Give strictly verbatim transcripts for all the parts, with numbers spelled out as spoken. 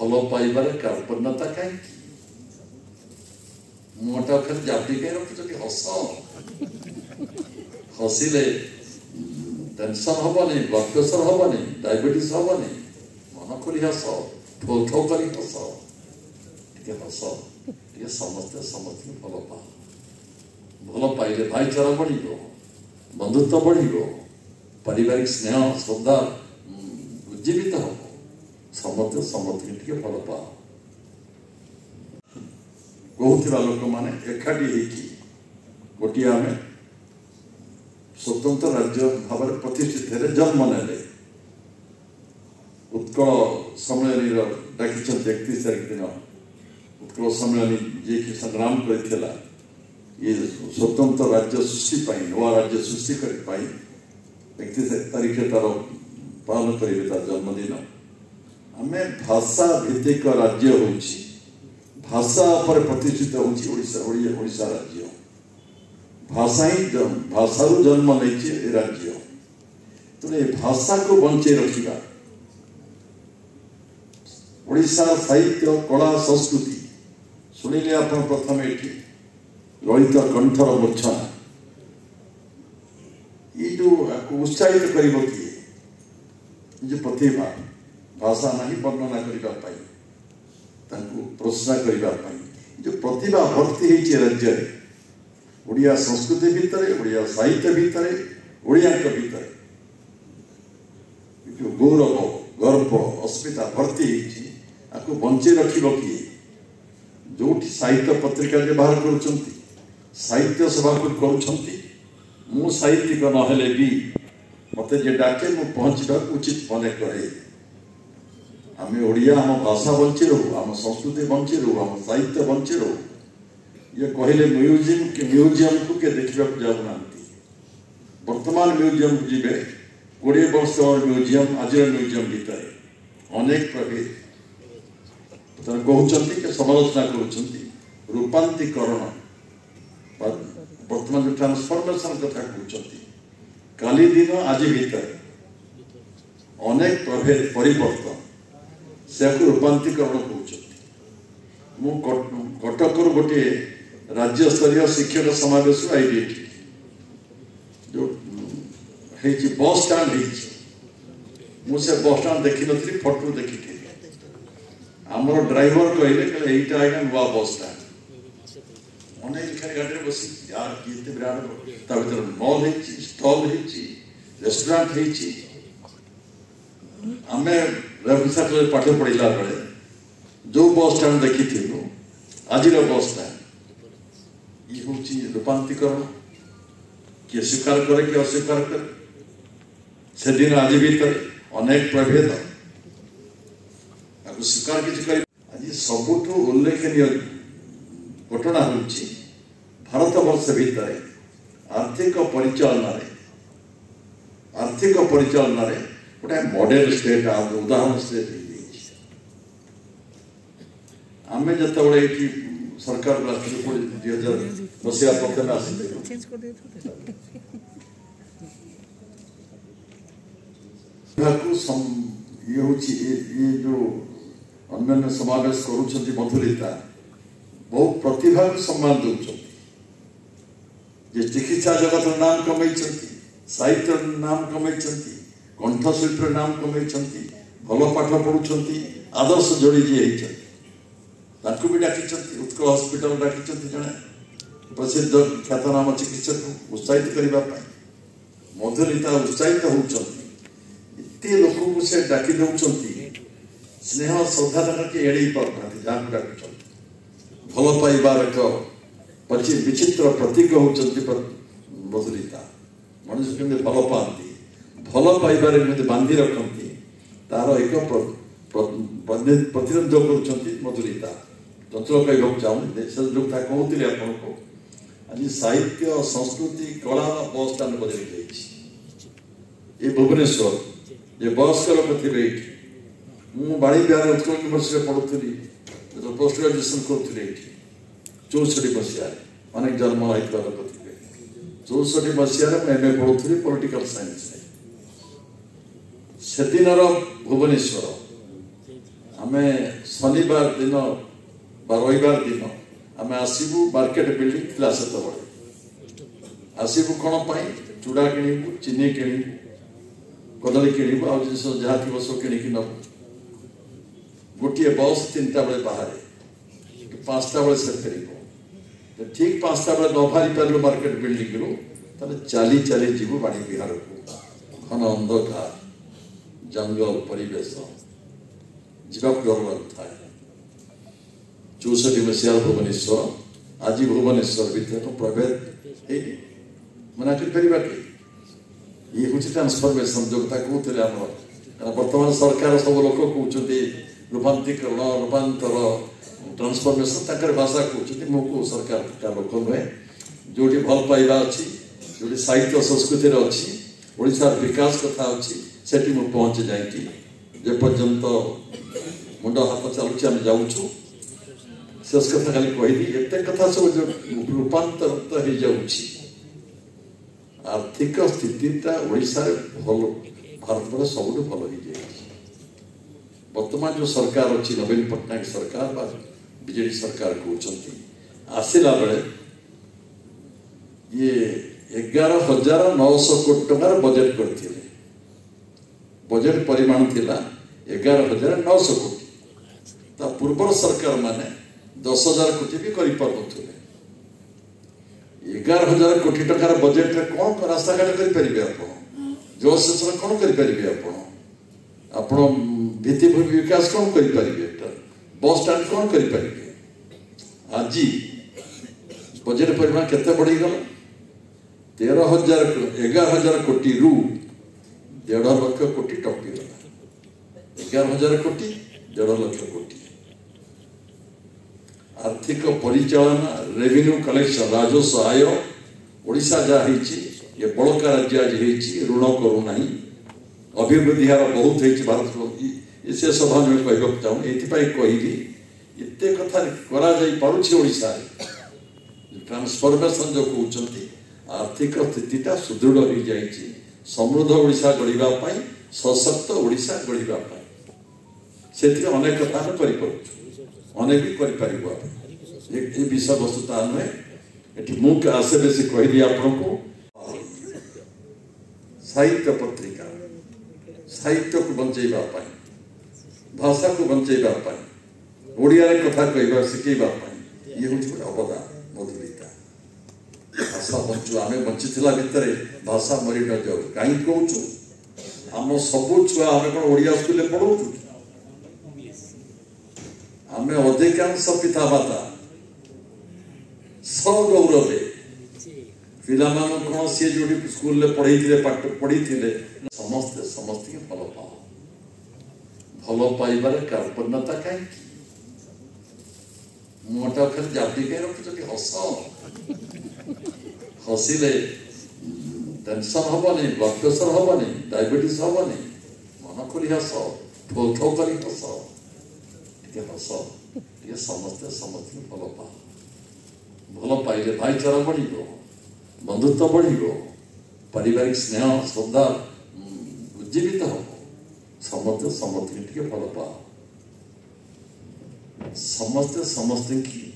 भलो पाइबार कल्पनाता कहीं मोटा खत जापी कहीं रखी तो कि हसाओ हसीले टेंशन होगा नहीं ब्लड प्रेशर होगा नहीं डायबिटीज होगा नहीं माना कोई हसाओ ठोक ठोक करी हसाओ ठीक है हसाओ ये समझते समझते भलो पा भलो पाइले भाईचारा बढ़ी गो बंधुत्व बढ़ी गो पारिवारिक स्नेह श्रद्धा जीवित हो समर्थ समर्थ के फल पा कहूथिबा लोक माने एकाठी हेकी गोटी आम स्वतंत्र राज्य भाव प्रतिष्ठित हेरे जन्म ने उत्कल सम्मेलन डाकी इकतीस तारीख दिन उत्कल सम्मेलन जे कि संग्राम करथिला ये स्वतंत्र राज्य सृष्टि पाई नवा राज्य सृष्टि कर पाई इकतीस तारीख तार पालन करेंगे तार जन्मदिन हमें भाषा भित्तिक राज्य होइछि भाषा पर प्रतिष्ठित होइछि ओडिशा ओडिशा राज्य भाषा ही भाषा रो जन्म लेछि राज्य तो ये भाषा को बंचे रखिबा ओडिशा साहित्य कला संस्कृति सुनिले अपन प्रथम एठी ललित कंठर मूर्छा ये जो उत्साहित करिबो कि जो प्रतिभा भाषा नहीं वर्णना करने प्रोत्साहन करने जो प्रतिभा भर्ती होती राज्य ओडिया संस्कृति भितर ओडिया साहित्य भितर ओडिया भितर गौरव गर्व अस्मिता भर्ती होती बंचे रख किए जो साहित्य पत्रिका बाहर कर साहित्य सभा कर साहित्यिक नहले भी मत जे डाके मु पहुँचवा उचित मन करे आम ओडिया आम भाषा बंचे रहू आम संस्कृति बंचे रहू आम साहित्य बंचे रहू ये कहले म्यूजियम के म्यूजियम को के देखा जाऊना बर्तमान म्यूजियम जी कोड़े वर्ष म्यूजियम आज म्यूजियम भितर अनेक प्रभेद कहते समालोचना करूपांतिकरण बर्तमान जो ट्रांसफर्मेशन कथा कहते काली दिन आज भीतर अनेक प्रभेद परिवर्तन से रूपांतरण कटक गोटे राज्य स्तरीय शिक्षक समावेश जो बस स्टैंड मुझे बस स्टैंड देखी नी फटो देखी आम ड्राइवर कहले कहता है नुआ बस स्टैंड अनेक गाड़ी में बस यार कितने विराट ता भीतर मॉल है स्टॉल है रेस्टोरेंट है आम रविशा कॉलेज पाठ पढ़ला बेले जो बस स्टैंड देखी आज बस स्टैंड ये हूँ रूपांतरण किए स्वीकार करे किए अस्वीकार करे से दिन आज भीतर अनेक प्रभेद स्वीकार किसी कर आज सबुठ उल्लेखनीय घटना हूँ भारत वर्ष भितर आर्थिक परिचालन आर्थिक परिचालन गोटे मॉडल स्टेट उदाहरण स्टेट आम जो ये सरकार दुई हजार मसीहा प्रथम आसान समावेश मधुरीता बहुत प्रतिभा को सम्मान दौरान चिकित्सा जगत नाम कम साहित्य नाम कम कंठशिल्प नाम कम भल पाठ पढ़ुंट आदर्श जोड़ी जी होती डाकि उत्कल हस्पिटाल डाकि जड़े प्रसिद्ध ख्यातनाम चिकित्सक को उत्साहित करने मधुरीता उत्साहित होते लोक को से डाकि स्नेह श्रद्धा के एड़े पारना जहाँ डाक भल पाइबार एक विचित्र प्रतीक होती मधुरीता मनुष्य केमि भल पाती भल पाइबार बांधि रखती तार एक प्रतिनिधित्व कर मधुरीता चंचल कहूँ चाहूँगी से जो क्या कहते आपन को आज साहित्य संस्कृति कला बस स्थान बदली जाइए ये भुवनेश्वर ये बयस्क लोक थे मुझे बाड़ीबिहार उत्कल यूनिवर्सिटी पढ़ुली जो पोस्ट ग्राजुएसन करूँ चौष्टि मसीह अनेक जन्म होता लोक थे चौष्टि मसीह एम ए पढ़ुली पॉलिटिकल साइंस से दिन Bhubaneswar ame Shanibar dino, Robibar dino, ame asibu market building class atavadi. Asibu kono pai, chuda kinibu, chini kinibu, kodali kinibu, aur jinso jahati vaso kinikina. Gutiye boss tinta bade bahare, pasta bade sarkari ko. तो ठीक पाँच ताबड़ा नौभारी पहले market building करो तब चाली चाली जीवो बनी बिहार को खाना अंधकार जंगल परिवेश जीवा गवर्नमेंट था चौसठ वर्षीय भुवनेश्वर आजी भुवनेश्वर विद्या तो प्रवेद है मनाकर करीब आके ये कुछ ट्रांसफॉर्मेशन जो तक होते रहे हम लोग वर्तमान सरकार सब लोगों को जो दे रूपांतरण रूपांतर ट्रांसफॉर्मेशन तकर भाषा को चुति मुको सरकार का लोकन है जोडी भल पाइबा अछि जोडी साहित्य संस्कृति रे अछि ओडिसा विकास कथा अछि सेति मु पहुँच जाय कि जे पर्यंत मुंड हाथ चालू छी हम जाउ छु शेष कथा खाली कहि दी एते कथा सब रूपांतर त हे जाउ छी आर्थिक स्थिति त ओडिसा भल भारत पर सबले भल हे जाय वर्तमान जो सरकार अच्छी नवीन पटनायक सरकार बाद बीजेपी सरकार को चलती आसिला बड़े ये ग्यारह हजार नौ सौ कोटी टका बजट करती है बजट परिमाण थिला ग्यारह हजार नौ सौ कोटी ता पूर्व सरकार माने दस हजार कोटी भी करी पाउथले ग्यारह हजार कोटी टका बजट रे कोन रास्ता घाट करी परिबे आपण जो सेसन कोन करी परिबे आपण अपनो भीतिभूमि विकास कौन करी परिबे बस स्टैंड कौन करी परिबे आज बजट परिमाण केते बढ़ी गेल तेरह हजार ग्यारह हजार कोटी रु डेढ़ लाख कोटी टपी गेल ग्यारह हजार कोटी डेढ़ लाख कोटी आर्थिक परिचालन रेवेन्यू कलेक्शन राजस्व आय ओडिसा जा हिची ये बड़का राज्य आज हिची ऋण करू नाही अभिवृद्धि हार बहुत हिची भारत को इसे सभा में कहब चाहूँ ये कहली इतने कथा करा ट्रांसफॉर्मेशन जो कौन आर्थिक स्थितिटा सुदृढ़ हो जाए समृद्ध ओडिशा गढ़ापी सशक्त ओडिशा गढ़ापी से अनेक कथा आम करनेक भी कर विषय वस्तुता नुहे मुख आसे बेस कहली आपन को साहित्य पत्रिका साहित्य को बचाई भाषा को बचाई ओडिया कथा कह शिखेबा ये हूँ गोटे अवदान मधुरीता भाषा बचू आम बंचला भितर भाषा मरी न जाऊ कहीं कहचु आम सब छुआ आम कौन ओडिया स्कूल पढ़ाऊ आम अधिकांश पिता माता सगौरवे पाने कौन सी जो स्कूल पढ़े पढ़ी थे समस्ते समस्त भल पा भल पाइबार कार्पण्यता कहीं मुटा खाली जापी कहीं रखुच हस हसिले टेनसन हबनी ब्लड प्रेसर हबनी डायबेटिस हबनी मन कर हस ठो ठो कर हस टे हस टे समस्ते समस्त भल पा भल पाइले भाईचारा बढ़ बंधुत्व बढ़ पारिवारिक स्नेह श्रद्धा उज्जीवित हम समस्त समस्त भल पा समस्त समस्त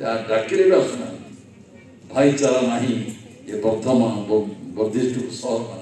डाक आसुना भाईचारा ना ये बर्धमान बर्धिष्ट सहर